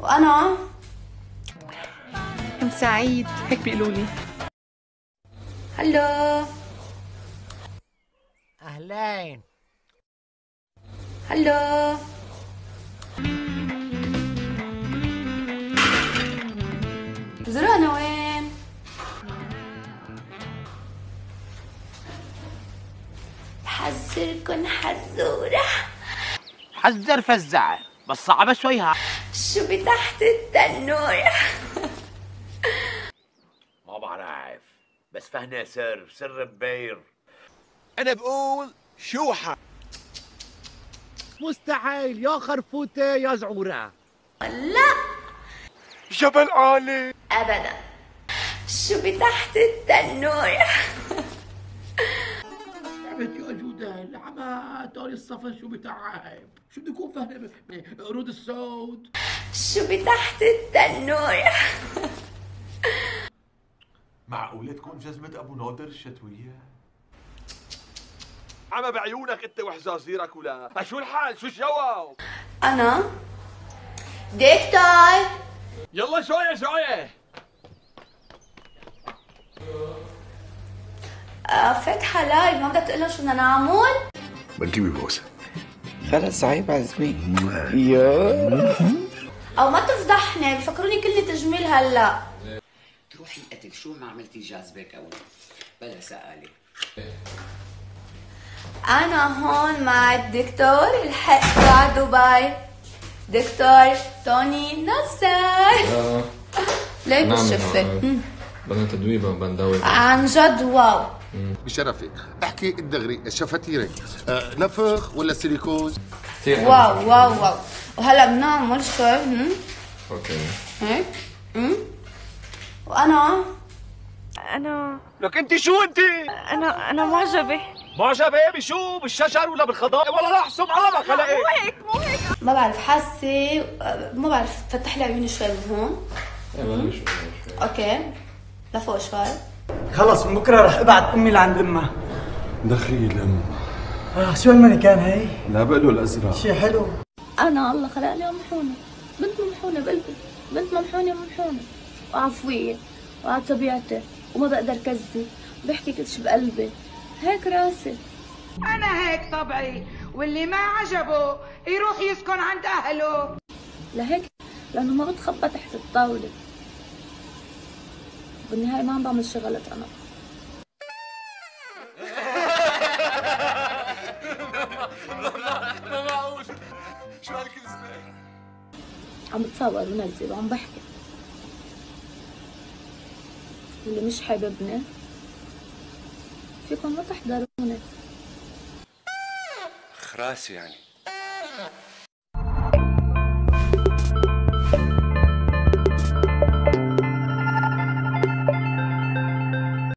وانا كنت سعيد، هيك بيقولوا لي. هلو اهلين. هلو زرعنا وين؟ بحذركن حزورة، حذر فزع بس صعبة شويها. شو بتحت التنور؟ ما بعرف بس فهنا سر ببير. أنا بقول شوحة مستحيل، يا خرفوتة يا زعورة. لا جبل عالي أبدا. شو بتحت التنور؟ لعبت يا جودان، لعبها طاري الصفا. شو بتعب؟ شو بده يكون فهنا رود السود؟ شو بتحت التنور؟ معقولة تكون جزمة أبو نادر الشتوية؟ عمى بعيونك أنت وحزازيرك ولا شو الحال؟ شو الجواب؟ أنا دكتور. يلا شوية شوية. فاتحة لايف، ما بدك تقول لهم شو بدنا نعمل؟ بدي بوسة خلص. عيب عزمي يا أو ما تفضحني، بفكروني كلي تجميل. هلا تروحي قتل. شو ما عملتي جاذبك أول بلا سؤالي. أنا هون مع الدكتور الحق دبي، دكتور توني نصر. ليك الشفة بدنا تدويبها وبنداوي عن جد. واو بشرفك. احكي الدغري شفاتيرك نفخ ولا سيليكوز؟ واو واو واو. وهلا بنعمل شوي اوكي هيك. وانا لك انت شو انت؟ انا معجبه. معجبه بشو؟ بالشجر ولا بالخضار؟ والله لا احسب عربك. هلا ايه؟ مو هيك ما بعرف، حاسه ما بعرف. فتح لي عيوني شوي من هون. ايه اوكي لفوق شوي. خلص من بكره رح ابعت امي لعند امها. دخيل ام. شو هالمانيكان هي؟ لا بقلو الازرق شي حلو. انا الله خلق لي ممحونه، بنت ممحونه بقلبي، بنت ممحونه وعفويه وعلى طبيعتي وما بقدر كذب، بحكي كل شي بقلبي، هيك راسي. انا هيك طبعي، واللي ما عجبه يروح يسكن عند اهله. لهيك لانه ما بتخبى تحت الطاوله. بالنهايه ما عم بعمل شي غلط انا. ما معقول شو هالكذبه؟ عم بتصور بنزل وعم بحكي. اللي مش حاببني فيكم ما تحضروني. خراسي يعني.